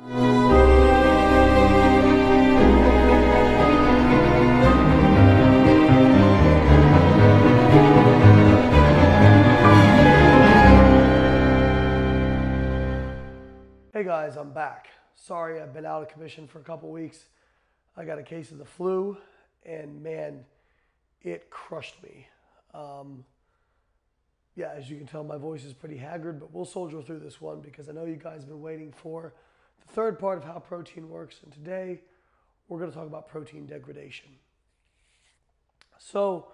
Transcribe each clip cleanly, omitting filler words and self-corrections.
Hey guys, I'm back. Sorry I've been out of commission for a couple weeks. I got a case of the flu and man, it crushed me. Yeah, as you can tell, my voice is pretty haggard, but we'll soldier through this one because I know you guys have been waiting for the third part of how protein works. And today we're going to talk about protein degradation. So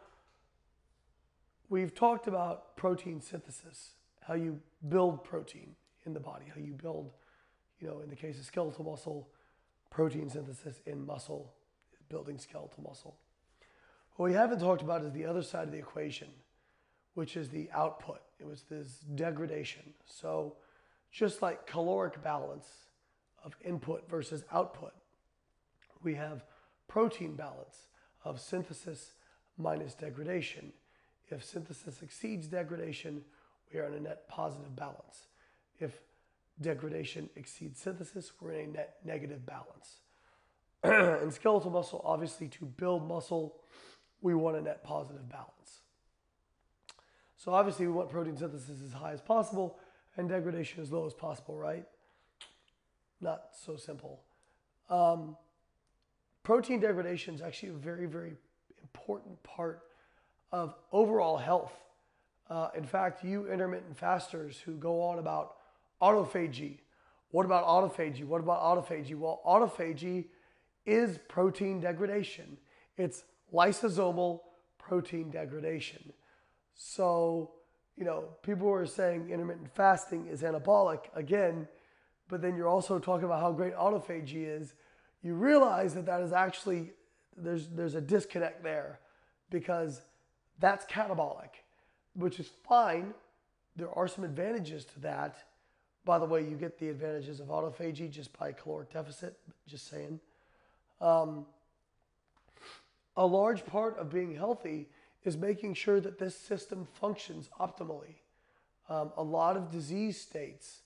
we've talked about protein synthesis, how you build protein in the body, how you build, you know, in the case of skeletal muscle, protein synthesis in muscle, building skeletal muscle. What we haven't talked about is the other side of the equation, which is the output. It was this degradation. So just like caloric balance of input versus output, we have protein balance of synthesis minus degradation. If synthesis exceeds degradation, we are in a net positive balance. If degradation exceeds synthesis, we're in a net negative balance. In skeletal muscle, obviously, to build muscle, we want a net positive balance. So obviously, we want protein synthesis as high as possible and degradation as low as possible, right? Not so simple. Protein degradation is actually a very, very important part of overall health. In fact, you intermittent fasters who go on about autophagy. What about autophagy? What about autophagy? Well, autophagy is protein degradation. It's lysosomal protein degradation. So, you know, people who are saying intermittent fasting is anabolic again, but then you're also talking about how great autophagy is. You realize that that is actually, there's a disconnect there because that's catabolic, which is fine. There are some advantages to that. By the way, you get the advantages of autophagy just by caloric deficit, just saying. A large part of being healthy is making sure that this system functions optimally. A lot of disease states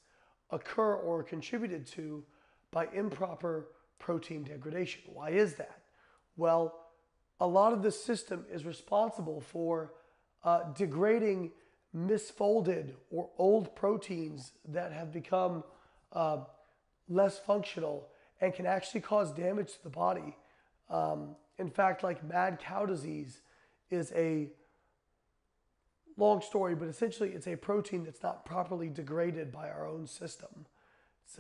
occur or are contributed to by improper protein degradation. Why is that? Well, a lot of this system is responsible for degrading misfolded or old proteins that have become less functional and can actually cause damage to the body. In fact, like mad cow disease is a long story, but essentially it's a protein that's not properly degraded by our own system. It's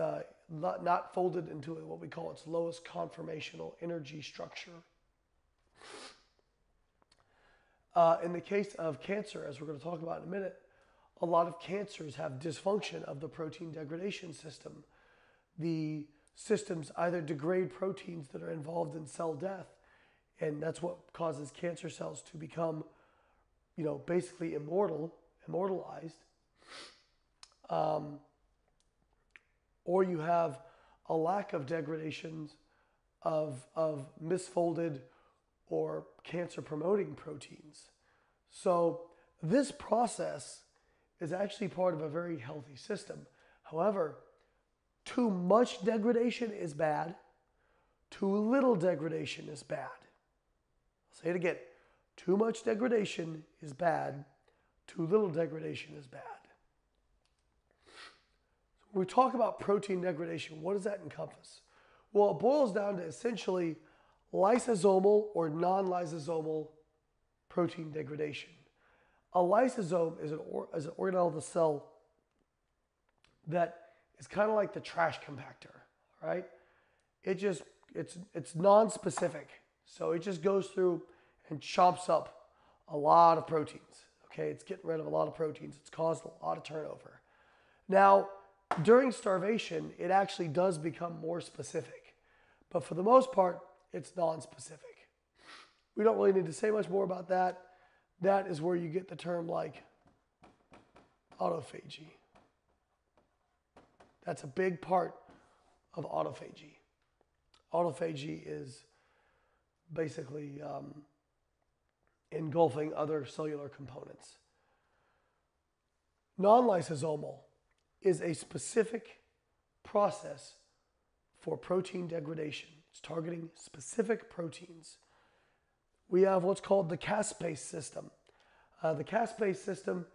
not folded into what we call its lowest conformational energy structure. In the case of cancer, as we're going to talk about in a minute, a lot of cancers have dysfunction of the protein degradation system. The systems either degrade proteins that are involved in cell death, and that's what causes cancer cells to become, you know, basically immortalized. Or you have a lack of degradations of misfolded or cancer-promoting proteins. So this process is actually part of a very healthy system. However, too much degradation is bad. Too little degradation is bad. I'll say it again. Too much degradation is bad. Too little degradation is bad. So when we talk about protein degradation, what does that encompass? Well, it boils down to essentially lysosomal or non-lysosomal protein degradation. A lysosome is an organelle of the cell that is kind of like the trash compactor, right? It's non-specific. So it just goes through and chomps up a lot of proteins, okay? It's getting rid of a lot of proteins. It's caused a lot of turnover. Now, during starvation, it actually does become more specific. But for the most part, it's non-specific. We don't really need to say much more about that. That is where you get the term like autophagy. That's a big part of autophagy. Autophagy is basically engulfing other cellular components. Non-lysosomal is a specific process for protein degradation. It's targeting specific proteins. We have what's called the caspase system. The caspase system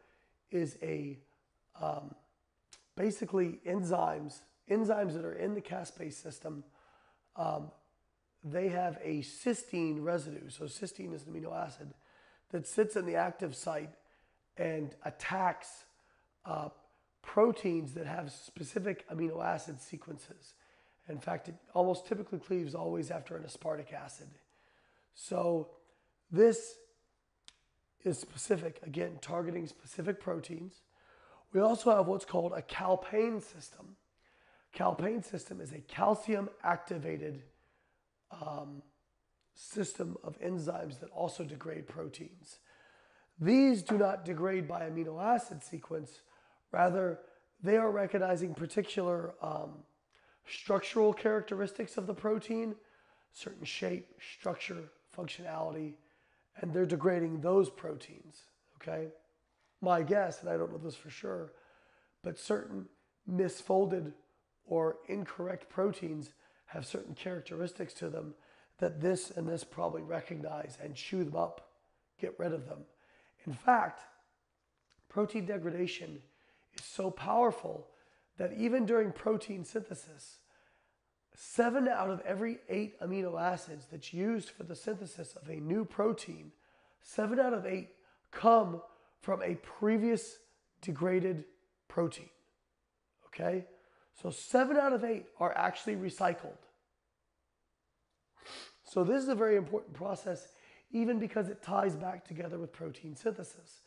is a basically enzymes that are in the caspase system. They have a cysteine residue. So cysteine is an amino acid that sits in the active site and attacks proteins that have specific amino acid sequences. In fact, it almost typically cleaves always after an aspartic acid. So this is specific, again, targeting specific proteins. We also have what's called a calpain system. Calpain system is a calcium-activated system of enzymes that also degrade proteins. These do not degrade by amino acid sequence. Rather, they are recognizing particular structural characteristics of the protein, certain shape, structure, functionality, and they're degrading those proteins, okay? My guess, and I don't know this for sure, but certain misfolded or incorrect proteins have certain characteristics to them that this and this probably recognize and chew them up, get rid of them. In fact, protein degradation is so powerful that even during protein synthesis, 7 out of every 8 amino acids that's used for the synthesis of a new protein, 7 out of 8 come from a previous degraded protein, okay? So 7 out of 8 are actually recycled. So this is a very important process, even because it ties back together with protein synthesis.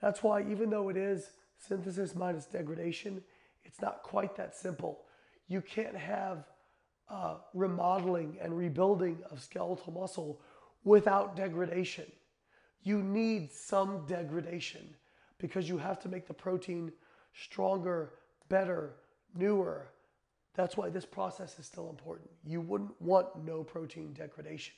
That's why, even though it is synthesis minus degradation, it's not quite that simple. You can't have remodeling and rebuilding of skeletal muscle without degradation. You need some degradation because you have to make the protein stronger, better, newer. That's why this process is still important. You wouldn't want no protein degradation.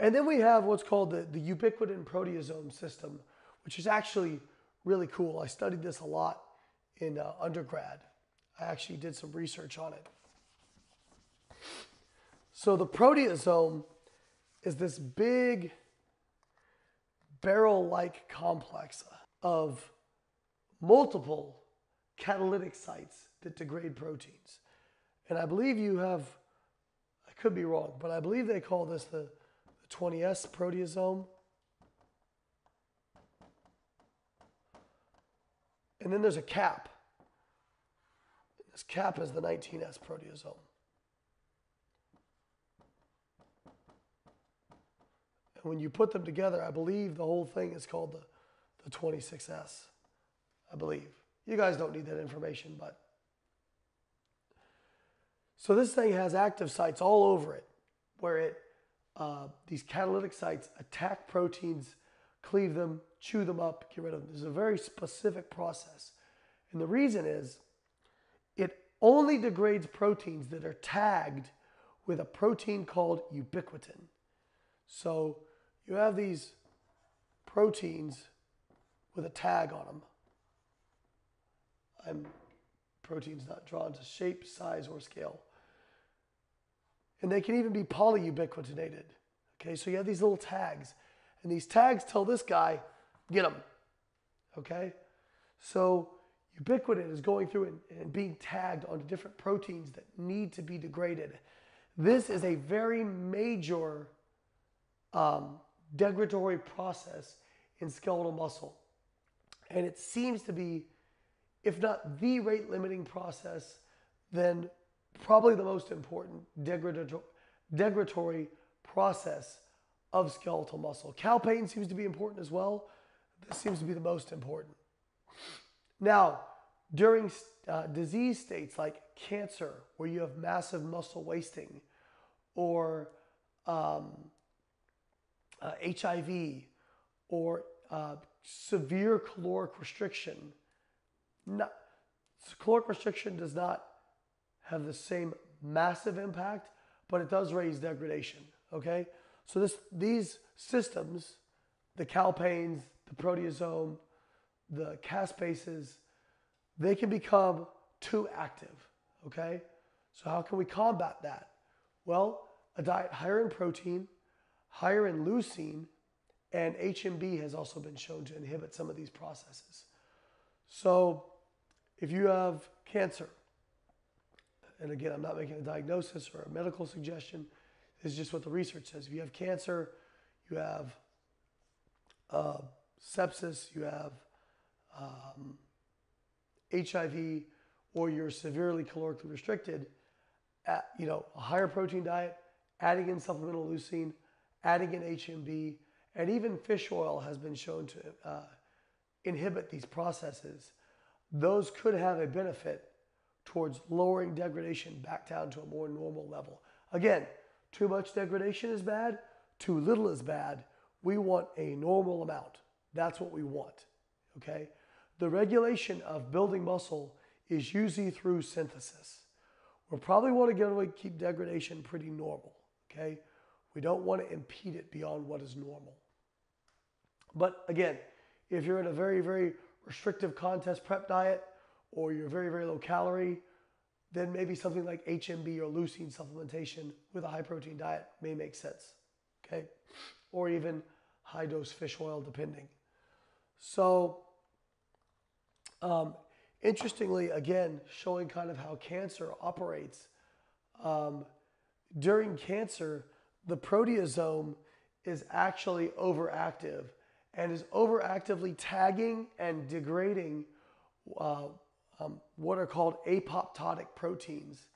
And then we have what's called the ubiquitin-proteasome system, which is actually really cool. I studied this a lot in undergrad. I actually did some research on it. So the proteasome is this big barrel-like complex of multiple catalytic sites that degrade proteins. And I believe you have, I could be wrong, but I believe they call this the 20S proteasome. And then there's a cap. This cap is the 19S proteasome. And when you put them together, I believe the whole thing is called the 26S, I believe. You guys don't need that information, but. So this thing has active sites all over it, where it, these catalytic sites attack proteins, cleave them, chew them up, get rid of them. This is a very specific process. And the reason is it only degrades proteins that are tagged with a protein called ubiquitin. So you have these proteins with a tag on them. Proteins not drawn to shape, size, or scale. And they can even be polyubiquitinated. Okay, so you have these little tags. And these tags tell this guy, get them. Okay? So ubiquitin is going through and being tagged onto different proteins that need to be degraded. This is a very major degradatory process in skeletal muscle. And it seems to be, if not the rate-limiting process, then probably the most important degradatory process of skeletal muscle. Calpain seems to be important as well. This seems to be the most important. Now, during disease states like cancer, where you have massive muscle wasting, or HIV, or severe caloric restriction, caloric restriction does not have the same massive impact, but it does raise degradation, okay? So these systems, the calpains, the proteasome, the caspases, they can become too active, okay? So how can we combat that? Well, a diet higher in protein, higher in leucine, and HMB has also been shown to inhibit some of these processes. So if you have cancer, and again, I'm not making a diagnosis or a medical suggestion, this is just what the research says. If you have cancer, you have sepsis, you have HIV, or you're severely calorically restricted, a higher protein diet, adding in supplemental leucine, adding in HMB, and even fish oil has been shown to inhibit these processes. Those could have a benefit towards lowering degradation back down to a more normal level. Again, too much degradation is bad, too little is bad. We want a normal amount. That's what we want, okay? The regulation of building muscle is usually through synthesis. We'll probably want to keep degradation pretty normal, okay? We don't want to impede it beyond what is normal. But again, if you're in a very, very restrictive contest prep diet, or you're very, very low calorie, then maybe something like HMB or leucine supplementation with a high protein diet may make sense, okay? Or even high dose fish oil, depending. So, interestingly, again, showing kind of how cancer operates. During cancer, the proteasome is actually overactive and is overactively tagging and degrading what are called apoptotic proteins.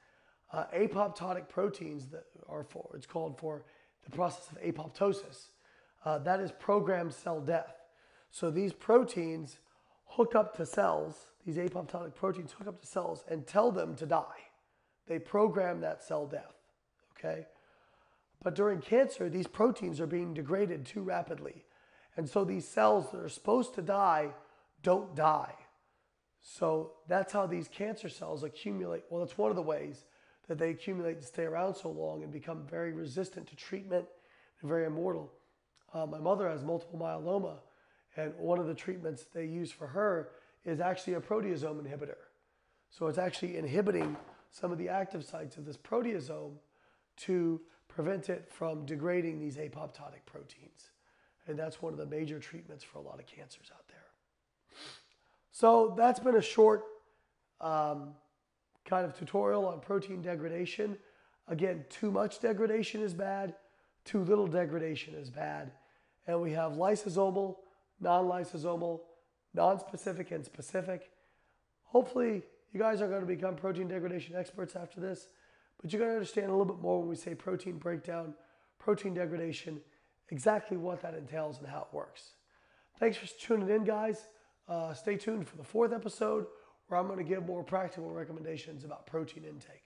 Apoptotic proteins that are it's called for the process of apoptosis. That is programmed cell death. So these proteins hook up to cells, these apoptotic proteins hook up to cells and tell them to die. They program that cell death, okay? But during cancer, these proteins are being degraded too rapidly. And so these cells that are supposed to die don't die. So that's how these cancer cells accumulate. Well, that's one of the ways that they accumulate and stay around so long and become very resistant to treatment and very immortal. My mother has multiple myeloma, and one of the treatments they use for her is actually a proteasome inhibitor. So it's actually inhibiting some of the active sites of this proteasome to prevent it from degrading these apoptotic proteins. And that's one of the major treatments for a lot of cancers out there. So that's been a short kind of tutorial on protein degradation. Again, too much degradation is bad, too little degradation is bad. And we have lysosomal, non-lysosomal, non-specific, and specific. Hopefully you guys are going to become protein degradation experts after this, but you're going to understand a little bit more when we say protein breakdown, protein degradation, exactly what that entails and how it works. Thanks for tuning in, guys. Stay tuned for the 4th episode, where I'm going to give more practical recommendations about protein intake.